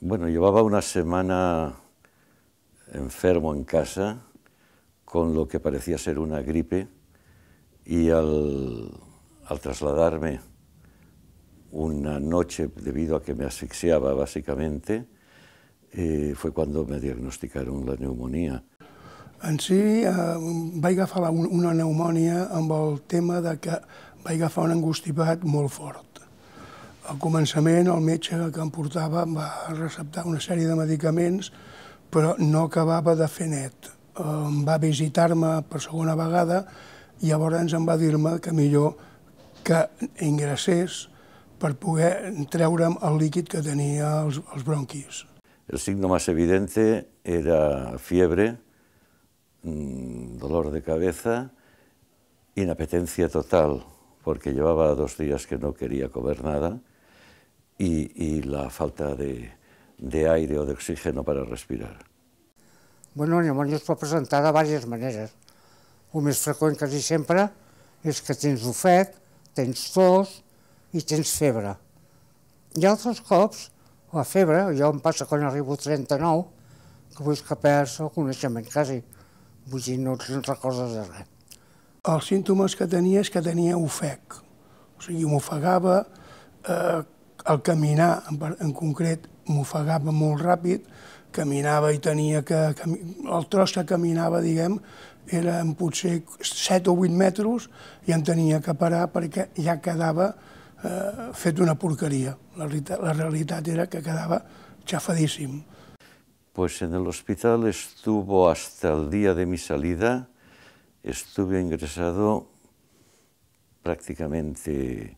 Bueno, llevaba una semana enfermo en casa con lo que parecía ser una gripe y al trasladarme una noche debido a que me asfixiaba básicamente fue cuando me diagnosticaron la neumonía. En si vaig agafar una pneumònia amb el tema de que vaig agafar un engostipat molt fort. Al començament el metge que em portava em va receptar una sèrie de medicaments però no acabava de fer net. Va visitar-me per segona vegada i llavors em va dir-me que millor que ingressés per poder treure'm el líquid que tenia els bronquis. El signo más evidente era fiebre, dolor de cabeza, inapetencia total, porque llevaba 2 días que no quería comer nada, y la falta de aire o de oxígeno para respirar. Bueno, la pneumònia es pot presentar de diverses maneres. El més freqüent quasi sempre és que tens ofec, tens tos i tens febre. Hi ha altres cops, la febre, jo em passa quan arribo a 39, que vull que perds el coneixement quasi. Vull dir, no recordes de res. Els símptomes que tenia és que tenia ofec. O sigui, m'ofegava, al caminar en concret m'ofegava molt ràpid, caminava i tenia que... El tros que caminava, diguem, eren potser 7 o 8 metres i em tenia que parar perquè ja quedava fet una porqueria. La realitat era que quedava xafadíssim. Pues en el hospital estuvo hasta el día de mi salida, estuve ingresado prácticamente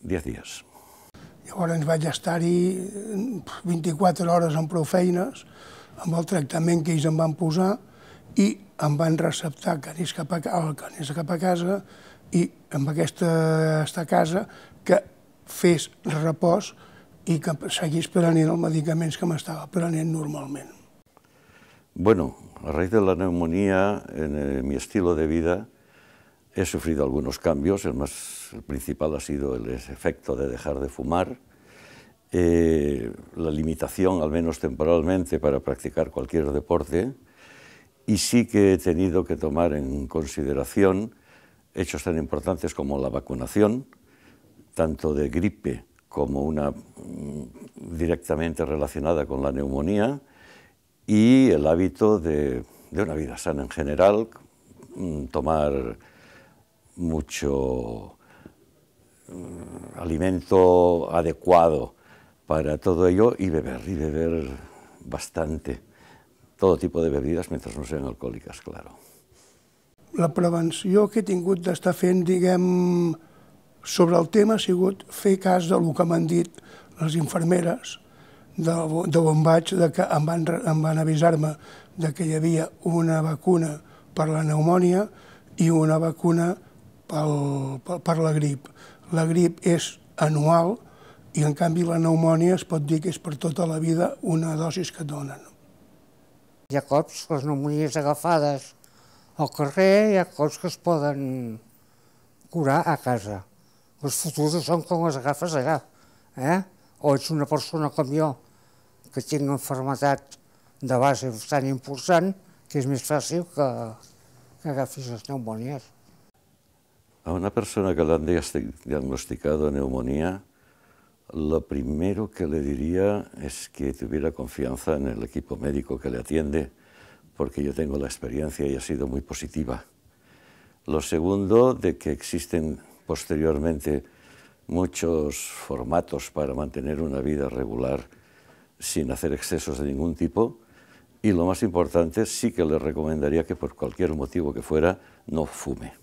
10 días. Llavors vaig estar-hi 24 hores amb prou feines, amb el tractament que ells em van posar i em van receptar que anés cap a casa i amb aquesta casa que fes repòs i que seguís prenent els medicaments que m'estava prenent normalment. Bueno, a raíz de la neumonía, en mi estilo de vida, he sufrido algunos cambios. El principal ha sido el efecto de dejar de fumar, la limitación, al menos temporalmente, para practicar cualquier deporte, y sí que he tenido que tomar en consideración hechos tan importantes como la vacunación, tanto de gripe como una directamente relacionada con la neumonía, y el hábito de una vida sana en general, tomar mucho alimento adecuado para todo ello y beber bastante, todo tipo de bebidas mientras no sean alcohólicas, claro. La prevenció que he tingut d'estar fent, diguem, sobre el tema ha sigut fer cas del que m'han dit les infermeres d'on vaig, que em van avisar-me que hi havia una vacuna per la pneumònia i una vacuna per la grip. La grip és anual i, en canvi, la pneumònia es pot dir que és per tota la vida una dosis que et donen. Hi ha cops les pneumonies agafades al carrer, hi ha cops que es poden curar a casa. Les fotudes són com les agafes allà, o ets una persona com jo, que tinc una malaltia de base tan important, que és més fàcil que agafis les pneumonies. A una persona que le han diagnosticado neumonía, lo primero que le diría es que tuviera confianza en el equipo médico que le atiende, porque yo tengo la experiencia y ha sido muy positiva. Lo segundo, de que existen posteriormente muchos formatos para mantener una vida regular sin hacer excesos de ningún tipo, y lo más importante, sí que le recomendaría que por cualquier motivo que fuera no fume.